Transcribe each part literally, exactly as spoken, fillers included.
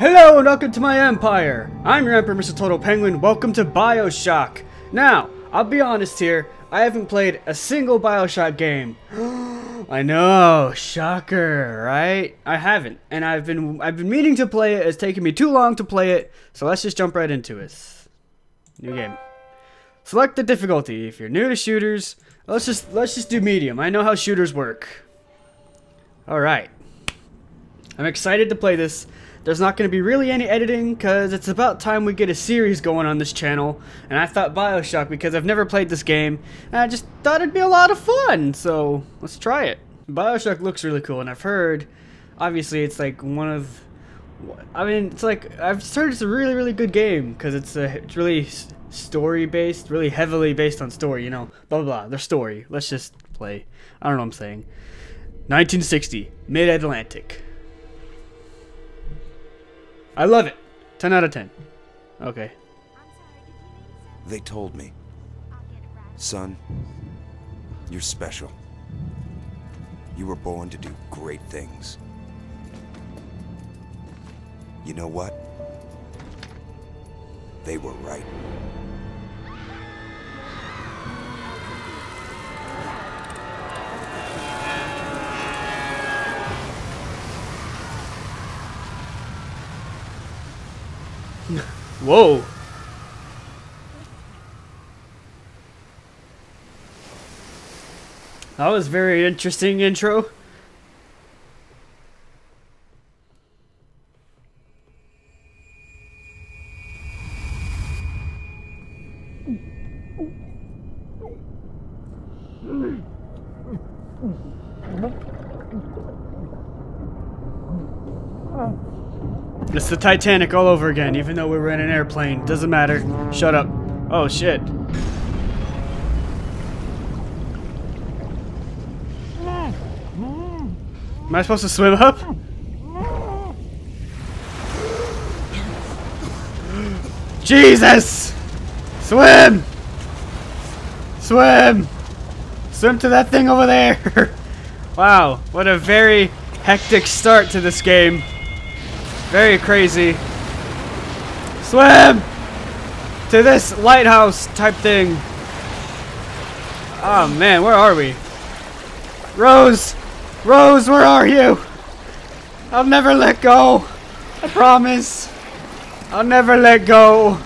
Hello and welcome to my empire! I'm your Emperor, Mister Total Penguin. Welcome to BioShock! Now, I'll be honest here, I haven't played a single BioShock game. I know, shocker, right? I haven't, and I've been I've been meaning to play it. It's taken me too long to play it, so let's just jump right into it. New game. Select the difficulty. If you're new to shooters, let's just let's just do medium. I know how shooters work. Alright. I'm excited to play this. There's not going to be really any editing because it's about time we get a series going on this channel. And I thought BioShock, because I've never played this game, and I just thought it'd be a lot of fun. So let's try it. BioShock looks really cool, and I've heard, obviously, it's like one of, I mean, it's like, I've heard it's a really, really good game because it's, it's really story-based, really heavily based on story, you know, blah, blah, blah, their story. Let's just play. I don't know what I'm saying. nineteen sixty, Mid-Atlantic. I love it. ten out of ten. Okay. They told me, son, you're special. You were born to do great things. You know what? They were right. Whoa. That was a very interesting intro. It's the Titanic all over again, even though we were in an airplane. Doesn't matter. Shut up. Oh, shit. Am I supposed to swim up? Jesus! Swim! Swim! Swim to that thing over there! Wow, what a very hectic start to this game. Very crazy. Swim! To this lighthouse type thing. Oh man, where are we? Rose! Rose, where are you? I'll never let go. I promise. I'll never let go.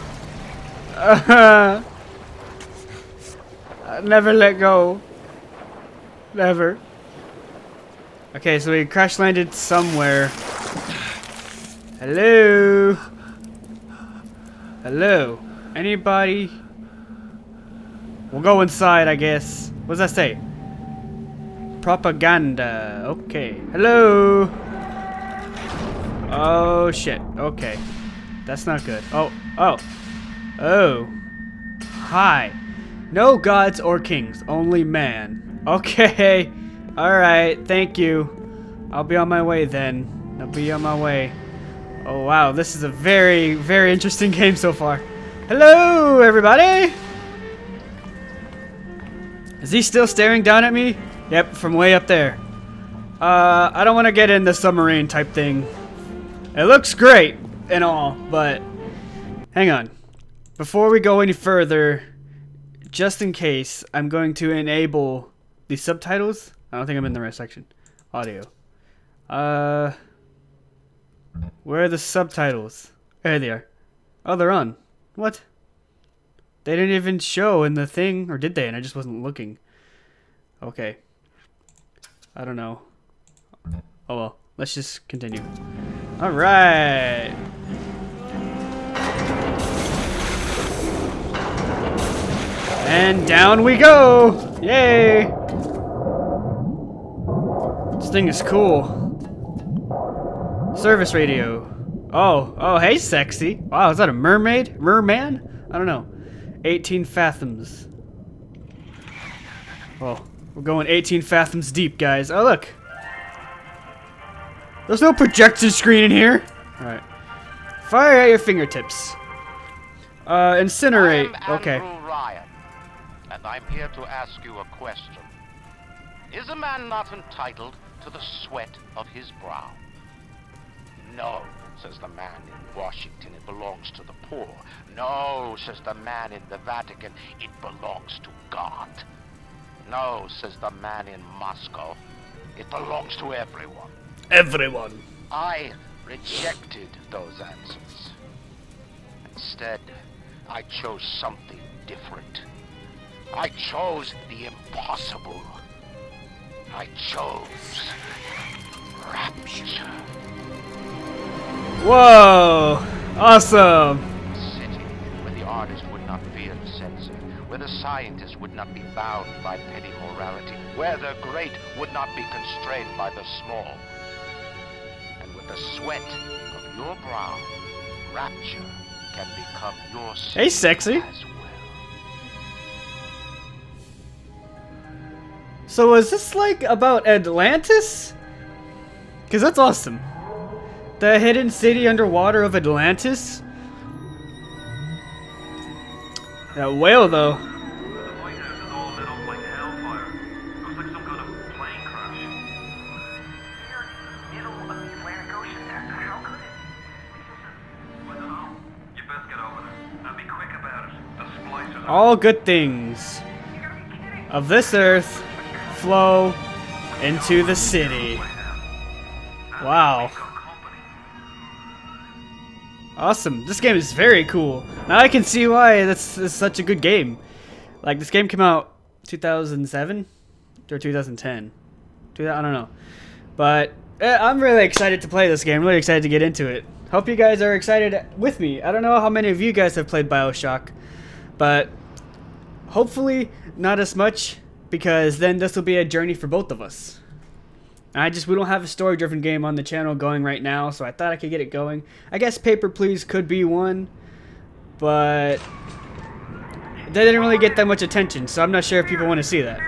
Uh, I'll never let go. Never. Okay, so we crash landed somewhere. Hello? Hello? Anybody? We'll go inside, I guess. What does that say? Propaganda. Okay. Hello? Oh, shit. Okay. That's not good. Oh. Oh. Oh. Hi. No gods or kings. Only man. Okay. Alright. Thank you. I'll be on my way then. I'll be on my way. Oh wow, this is a very, very interesting game so far. Hello, everybody! Is he still staring down at me? Yep, from way up there. Uh, I don't want to get in the submarine type thing. It looks great and all, but hang on. Before we go any further, just in case, I'm going to enable the subtitles. I don't think I'm in the right section. Audio. Uh... Where are the subtitles? There they are. Oh, they're on. What? They didn't even show in the thing, or did they? And I just wasn't looking. Okay. I don't know. Oh well. Let's just continue. Alright. And down we go! Yay! This thing is cool. Service radio. Oh, oh, hey, sexy. Wow, is that a mermaid? Merman? I don't know. eighteen fathoms. Oh, we're going eighteen fathoms deep, guys. Oh, look. There's no projection screen in here. All right. Fire at your fingertips. Uh, incinerate. I'm okay. Andrew Ryan, and I'm here to ask you a question. Is a man not entitled to the sweat of his brow? No, says the man in Washington, it belongs to the poor. No, says the man in the Vatican, it belongs to God. No, says the man in Moscow, it belongs to everyone. Everyone. I rejected those answers. Instead, I chose something different. I chose the impossible. I chose Rapture. Whoa! Awesome! City where the artist would not fear the censor, where the scientist would not be bound by petty morality, where the great would not be constrained by the small. And with the sweat of your brow, Rapture can become your city. Hey, sexy! As well. So is this like about Atlantis? Because that's awesome. The hidden city underwater of Atlantis. That whale, though. The lighthouse is all lit up like hellfire. Looks like some kind of plane crash. You're in the middle of the Atlantic Ocean. How could it? I don't know. You best get over there. Now be quick about it. The splicers. All good things of this earth flow into the city. Wow. Awesome. This game is very cool. Now I can see why this is such a good game. Like, this game came out two thousand seven or two thousand ten. I don't know. But eh, I'm really excited to play this game. Really excited to get into it. Hope you guys are excited with me. I don't know how many of you guys have played BioShock, but hopefully not as much, because then this will be a journey for both of us. I just, we don't have a story-driven game on the channel going right now, so I thought I could get it going. I guess Paper Please could be one, but they didn't really get that much attention, so I'm not sure if people want to see that.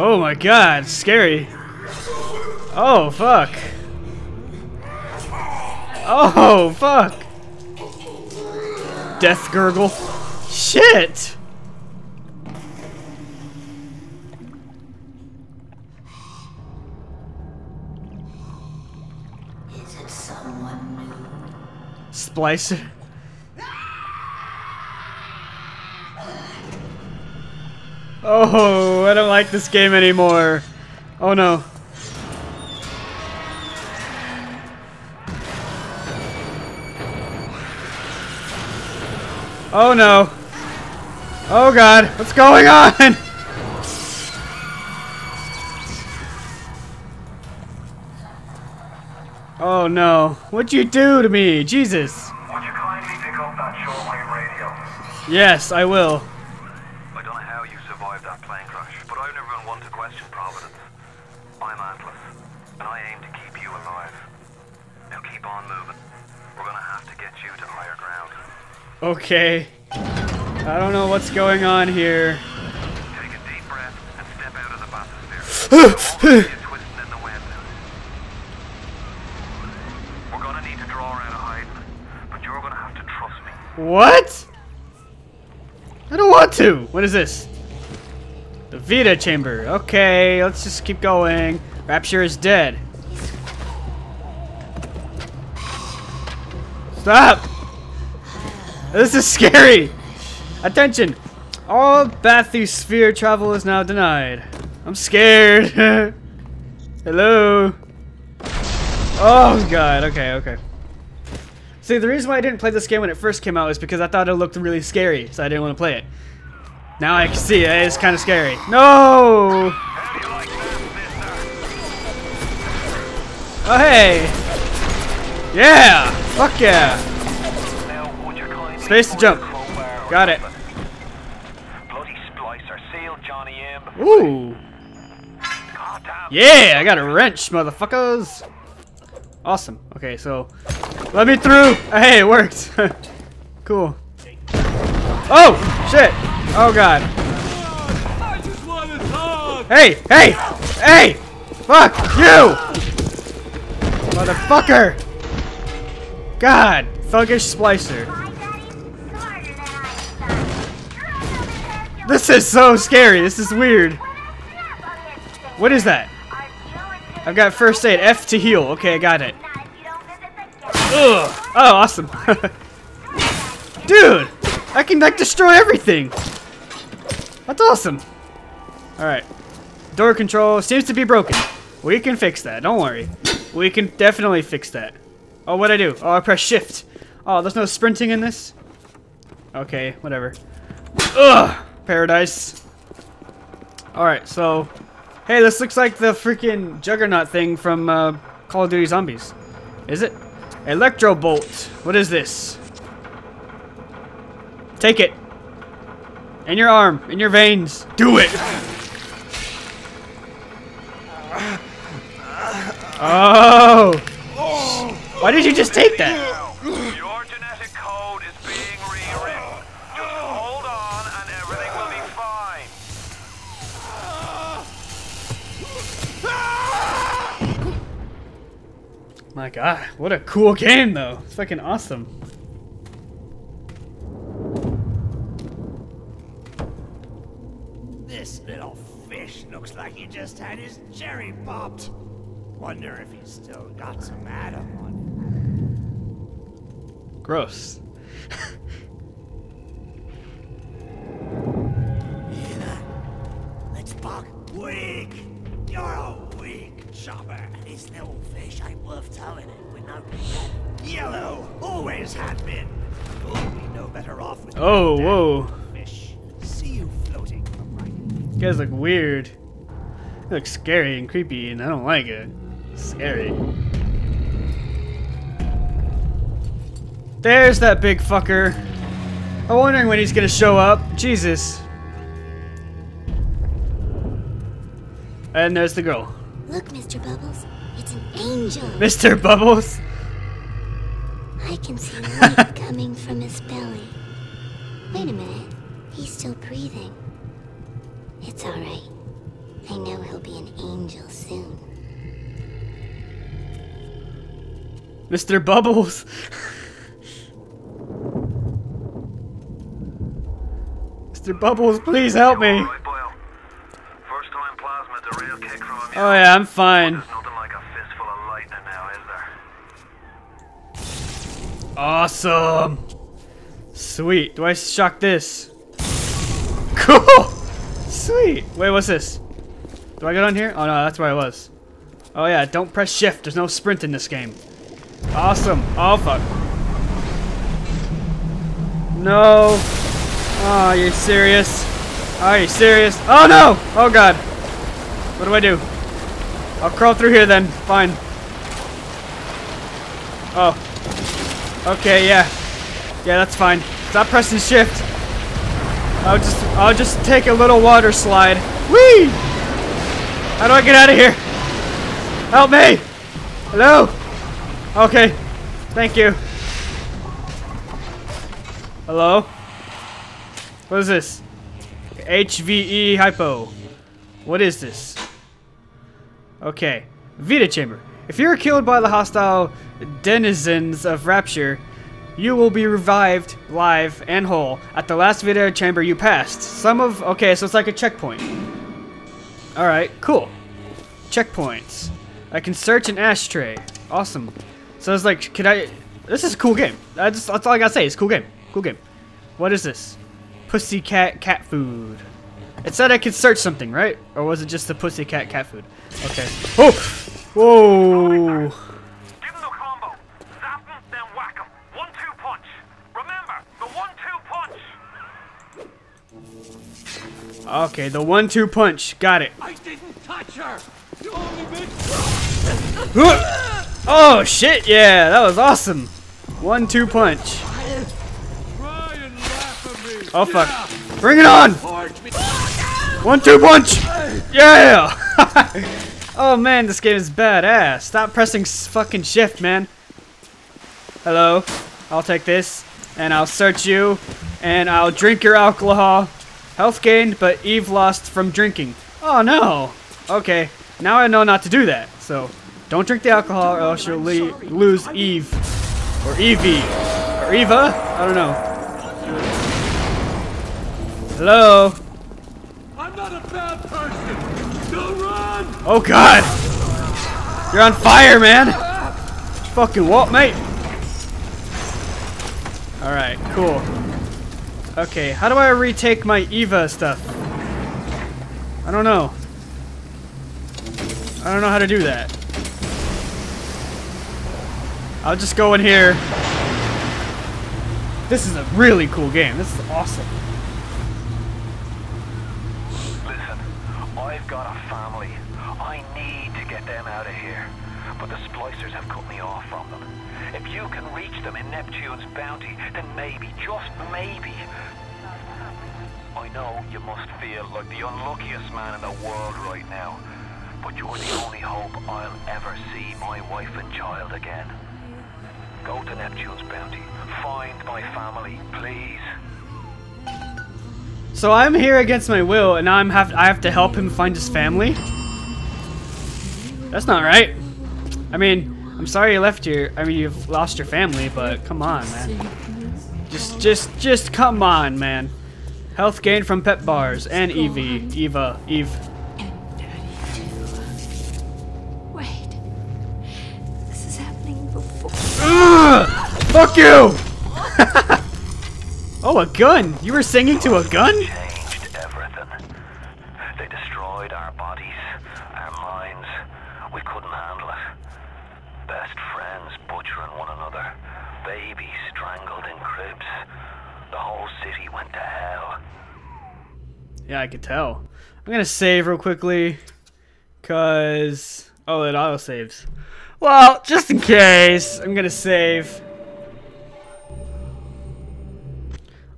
Oh my god, it's scary. Oh fuck. Oh fuck. Death gurgle. Shit. Is it someone new? Splicer. Oh, I don't like this game anymore. Oh no. Oh no. Oh god, what's going on? Oh no. What'd you do to me? Jesus. Would you kindly pick up that shortwave radio? Yes, I will. Okay, I don't know what's going on here. Take a deep breath and step out of the bathysphere. Twisting in the wind. We're gonna need to draw her out of hiding, but you're gonna have to trust me. What? I don't want to. What is this? The Vita Chamber. Okay, let's just keep going. Rapture is dead. Stop. This is scary! Attention! All bathysphere travel is now denied. I'm scared. Hello? Oh god, okay, okay. See, the reason why I didn't play this game when it first came out is because I thought it looked really scary, so I didn't want to play it. Now I can see it, it's kind of scary. No! Oh hey! Yeah! Fuck yeah! Space to jump. Got it. Bloody splicer sealed Johnny M. Ooh. Yeah, I got a wrench, motherfuckers. Awesome. Okay, so let me through. Hey, it worked. Cool. Oh shit. Oh god. Hey, hey, hey. Fuck you. Motherfucker! God! Thuggish Splicer. This is so scary. This is weird. What is that? I've got first aid. F to heal. Okay, I got it. Ugh. Oh, awesome. Dude! I can, like, destroy everything! That's awesome! Alright. Door control seems to be broken. We can fix that. Don't worry. We can definitely fix that. Oh, what'd I do? Oh, I press shift. Oh, there's no sprinting in this? Okay, whatever. Ugh! Paradise. Alright, so... Hey, this looks like the freaking Juggernaut thing from uh, Call of Duty Zombies. Is it? Electro Bolt. What is this? Take it. In your arm. In your veins. Do it! Oh! Why did you just take that? Your genetic code is being rewritten. Just hold on and everything will be fine. My God, what a cool game though. It's fucking awesome. This little fish looks like he just had his cherry popped. Wonder if he's still got some atom on him. Gross. Yeah. Let's bark. Weak. You're a weak chopper. And this little fish ain't worth telling it. We're not yellow. Always have been. We'll be no better off with oh, whoa. Fish. See you floating. You guys look weird. You look scary and creepy, and I don't like it. Scary. There's that big fucker. I'm wondering when he's gonna show up. Jesus. And there's the girl. Look, Mister Bubbles. It's an angel. Mister Bubbles? I can see light coming from his belly. Wait a minute. He's still breathing. It's alright. I know he'll be an angel soon. Mister Bubbles! Mister Bubbles, please help me! Oh yeah, I'm fine. Awesome! Sweet. Do I shock this? Cool! Sweet! Wait, what's this? Do I get on here? Oh no, that's where I was. Oh yeah, don't press shift. There's no sprint in this game. Awesome. Oh fuck. No. Oh, you're serious? Are you serious? Oh no! Oh god. What do I do? I'll crawl through here then. Fine. Oh. Okay, yeah. Yeah, that's fine. Stop pressing shift. I'll just I'll just take a little water slide. Whee! How do I get out of here? Help me! Hello? Okay. Thank you. Hello? What is this? H V E Hypo. What is this? Okay. Vita Chamber. If you are killed by the hostile denizens of Rapture, you will be revived, live, and whole at the last Vita Chamber you passed. Some of... Okay, so it's like a checkpoint. Alright, cool. Checkpoints. I can search an ashtray. Awesome. So it's like, can I... This is a cool game. I just, that's all I gotta say. It's a cool game. Cool game. What is this? Pussycat cat food. It said I could search something, right? Or was it just the pussycat cat food? Okay. Oh! Whoa! Okay, the one two punch. Got it. I didn't touch her. You only big... Oh shit! Yeah, that was awesome. one two punch. Try and laugh at me. Oh fuck! Yeah. Bring it on! one two punch! Yeah! Oh man, this game is badass. Stop pressing fucking shift, man. Hello. I'll take this, and I'll search you, and I'll drink your alcohol. Health gained, but Eve lost from drinking. Oh no! Okay, now I know not to do that, so Don't drink the alcohol or else you'll le lose Eve. Or Evie. Or Eva? I don't know. Hello? I'm not a bad person! Don't run! Oh god! You're on fire, man! Fucking what, mate? Alright, cool. Okay, how do I retake my Eva stuff? I don't know. I don't know how to do that. I'll just go in here. This is a really cool game. This is awesome. Listen, I've got a family. I need to get them out of here. But the splicers have cut me off from them. If you can reach them in Neptune's Bounty, then maybe, just maybe. I know you must feel like the unluckiest man in the world right now. But you're the only hope I'll ever see my wife and child again. Go to Neptune's Bounty. Find my family, please. So I'm here against my will, and now I'm have I have to help him find his family? That's not right. I mean, I'm sorry you left your. I mean, you've lost your family, but come on, man. Just, just, just come on, man. Health gained from pet bars and Evie, Eva, Eve. Fuck you! Oh, a gun! You were singing to a gun? Changed everything. They destroyed our bodies, our minds. We couldn't handle it. Best friends butchering one another. Babies strangled in cribs. The whole city went to hell. Yeah, I could tell. I'm gonna save real quickly. Cause... oh, it auto saves. Well, just in case, I'm gonna save.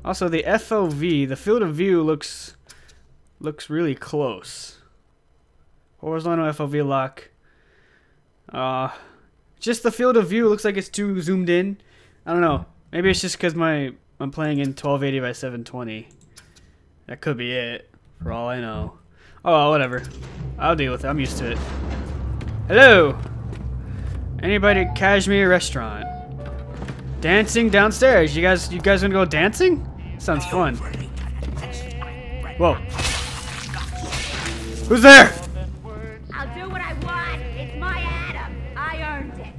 Also, the F O V, the field of view, looks looks really close. Horizontal F O V lock. Uh, just the field of view looks like it's too zoomed in. I don't know. Maybe it's just because my I'm playing in twelve eighty by seven twenty. That could be it, for all I know. Oh, whatever. I'll deal with it. I'm used to it. Hello. Anybody at Kashmir Restaurant? Dancing downstairs. You guys, you guys wanna go dancing? Sounds fun. Whoa. Who's there? I'll do what I want. It's my Adam. I earned it.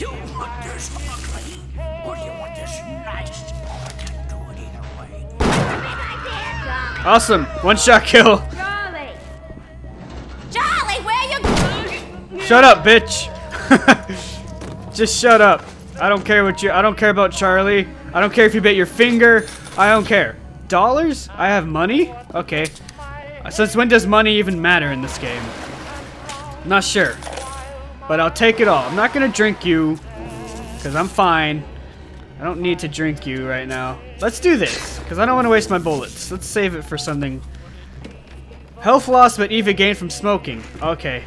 You want this ugly, or you want this nice? I can do it either way. Awesome. One shot kill. Jolly. Jolly, where you going? Shut up, bitch. Just shut up. I don't care what you. I don't care about Charlie. I don't care if you bit your finger. I don't care. Dollars? I have money? Okay. Since when does money even matter in this game? I'm not sure. But I'll take it all. I'm not gonna drink you, cause I'm fine. I don't need to drink you right now. Let's do this, cause I don't want to waste my bullets. Let's save it for something. Health loss, but Eva gained from smoking. Okay.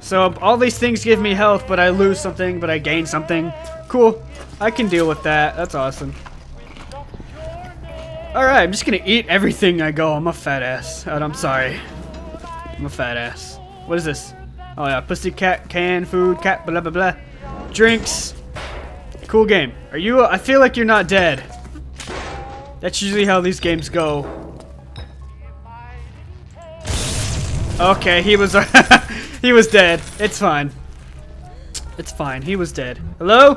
So all these things give me health, but I lose something, but I gain something. Cool. I can deal with that. That's awesome. Alright, I'm just gonna eat everything I go. I'm a fat ass. Oh, I'm sorry. I'm a fat ass. What is this? Oh yeah, pussycat, canned food, cat, blah blah blah. Drinks. Cool game. Are you... I feel like you're not dead. That's usually how these games go. Okay, he was... He was dead. It's fine. It's fine. He was dead. Hello?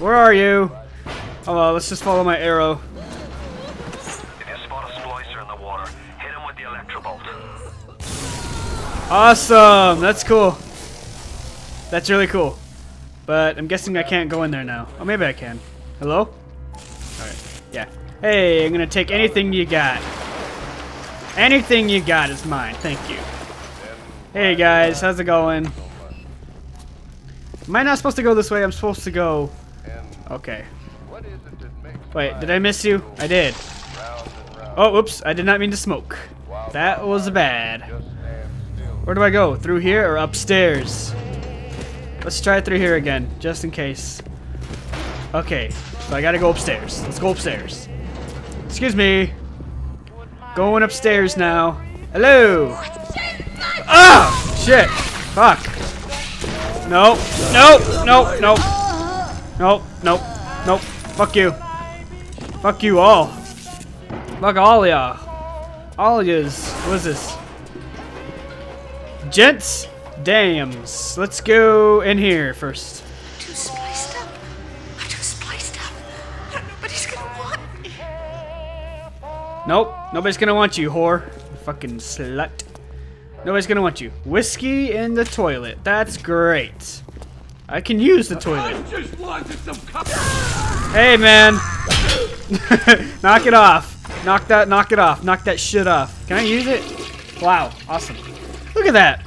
Where are you? Oh, well, let's just follow my arrow. If you spot a splicer in the water, hit him with the Electro Bolt. Awesome. That's cool. That's really cool. But I'm guessing I can't go in there now. Oh, maybe I can. Hello? All right. Yeah. Hey, I'm gonna take anything you got. Anything you got is mine. Thank you. Hey guys, how's it going? Am I not supposed to go this way? I'm supposed to go... okay. Wait, did I miss you? I did. Oh, oops. I did not mean to smoke. That was bad. Where do I go? Through here or upstairs? Let's try it through here again, just in case. Okay, so I gotta go upstairs. Let's go upstairs. Excuse me. Going upstairs now. Hello! Ah! Shit. Fuck. No. No. No. No. No. No. No. Fuck you. Fuck you all. Fuck all y'all. All yous. What is this? Gents. Dams. Let's go in here first. Too spliced up. I'm too spliced up. Nobody's gonna want me. Nope. Nobody's gonna want you, whore. Fucking slut. Nobody's gonna want you. Whiskey in the toilet. That's great. I can use the toilet. I just wanted some cup. Hey, man. Knock it off. Knock that. Knock it off. Knock that shit off. Can I use it? Wow. Awesome. Look at that.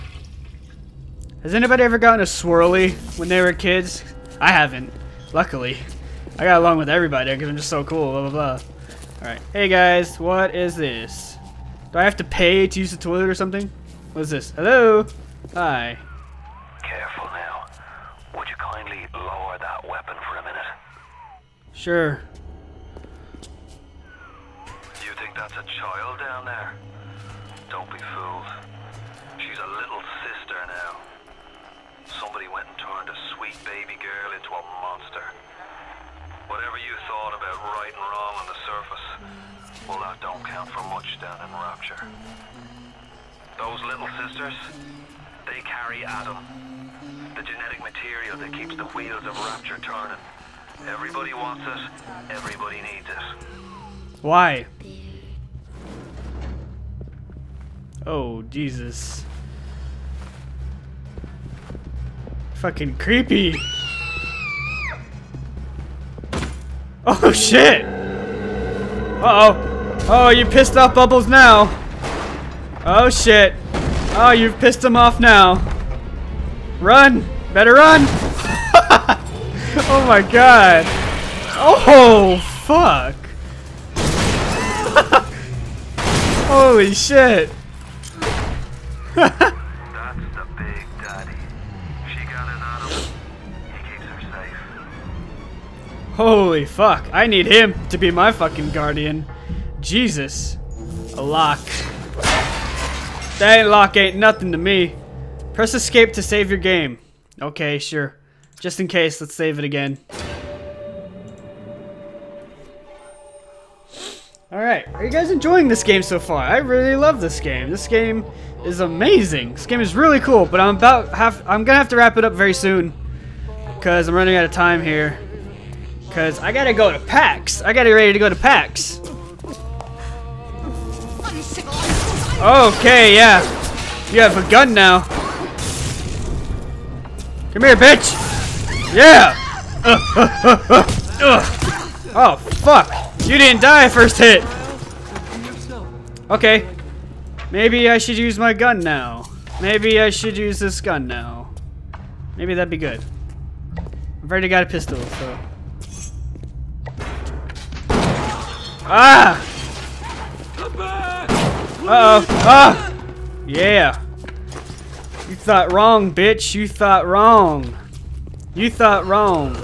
Has anybody ever gotten a swirly when they were kids? I haven't. Luckily. I got along with everybody because I'm just so cool. Blah, blah, blah. Alright. Hey, guys. What is this? Do I have to pay to use the toilet or something? What is this? Hello? Hi. Careful now. Would you kindly lower that weapon for a minute? Sure. You think that's a child down there? Don't be fooled. She's a little sister now. Somebody went and turned a sweet baby girl into a monster. Whatever you thought about right and wrong on the surface, well, that don't count for much down in Rapture. Those little sisters, they carry Adam, the genetic material that keeps the wheels of Rapture turning. Everybody wants it, everybody needs it. Why? Oh, Jesus. Fucking creepy. Oh, shit. Uh-oh. Oh, you pissed off Bubbles now. Oh shit. Oh, you've pissed him off now. Run! Better run! Oh my god. Oh fuck. Holy shit. That's the big daddy. She got an auto. He keeps her safe. Holy fuck. I need him to be my fucking guardian. Jesus. A lock. That lock ain't nothing to me. Press escape to save your game. Okay, sure. Just in case, let's save it again. Alright, are you guys enjoying this game so far? I really love this game. This game is amazing. This game is really cool, but I'm about have I'm gonna have to wrap it up very soon. Cause I'm running out of time here. Cause I gotta go to PAX. I gotta get ready to go to PAX. Okay, yeah. You have a gun now. Come here, bitch. Yeah. Uh, uh, uh, uh, uh. Oh, fuck. You didn't die first hit. Okay. Maybe I should use my gun now. Maybe I should use this gun now. Maybe that'd be good. I've already got a pistol, so. Ah! Uh-oh. Ah! Yeah. You thought wrong, bitch. You thought wrong. You thought wrong.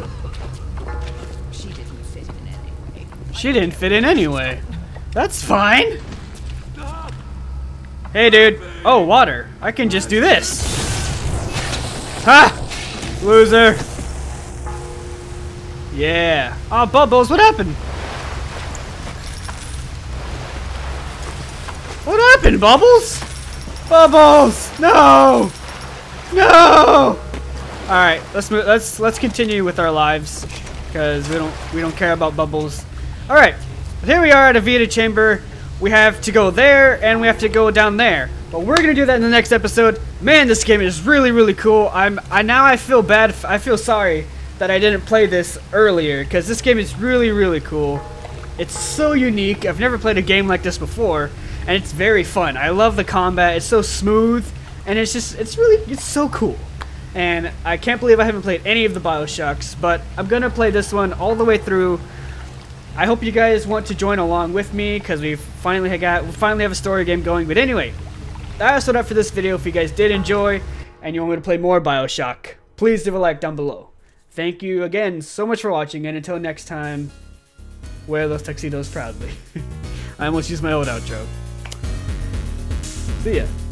She didn't fit in anyway. She didn't fit in anyway. That's fine. Hey, dude. Oh, water. I can just do this. Ha! Loser. Yeah. Oh, Bubbles, what happened? What happened, Bubbles? Bubbles! No! No! All right, let's move, let's let's continue with our lives because we don't we don't care about Bubbles. All right, here we are at a Vita Chamber. We have to go there and we have to go down there, but we're gonna do that in the next episode. Man, this game is really really cool. I'm I now I feel bad. I feel sorry that I didn't play this earlier because this game is really really cool. It's so unique. I've never played a game like this before. And it's very fun. I love the combat. It's so smooth. And it's just, it's really, it's so cool. And I can't believe I haven't played any of the BioShocks. But I'm going to play this one all the way through. I hope you guys want to join along with me. Because we finally got, we finally have a story game going. But anyway, that's what up for this video. If you guys did enjoy and you want me to play more BioShock, please leave a like down below. Thank you again so much for watching. And until next time, wear those tuxedos proudly. I almost used my old outro. See ya.